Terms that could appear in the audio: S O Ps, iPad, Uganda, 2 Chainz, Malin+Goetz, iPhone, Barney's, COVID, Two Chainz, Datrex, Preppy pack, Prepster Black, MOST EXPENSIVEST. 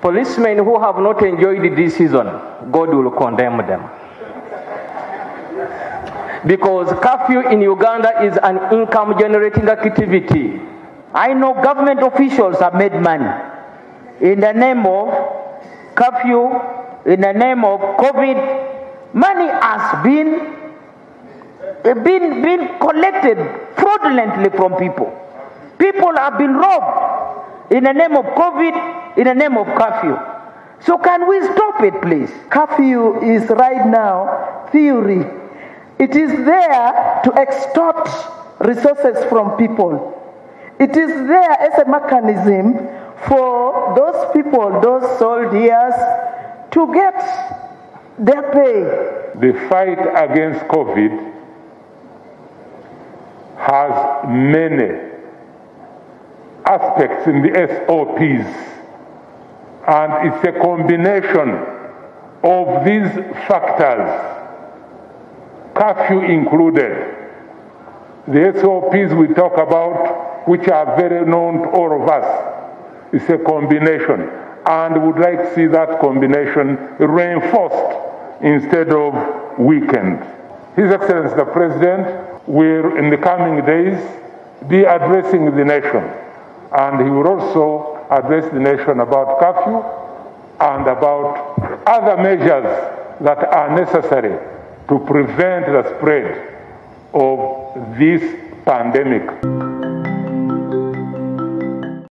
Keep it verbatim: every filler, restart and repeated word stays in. Policemen who have not enjoyed this season, God will condemn them. Because curfew in Uganda is an income-generating activity. I know government officials have made money in the name of curfew, in the name of COVID. Money has been been been collected fraudulently from people. People have been robbed in the name of COVID, in the name of curfew. So can we stop it, please? Curfew is right now theory. It is there to extort resources from people. It is there as a mechanism for those people, those soldiers, to get their pay. The fight against COVID has many aspects in the S O Ps, and it's a combination of these factors, curfew included. The S O Ps we talk about, which are very known to all of us, is a combination, and we would like to see that combination reinforced instead of weakened. His Excellency the President will, in the coming days, be addressing the nation, and he will also address the nation about curfew and about other measures that are necessary to prevent the spread of this pandemic.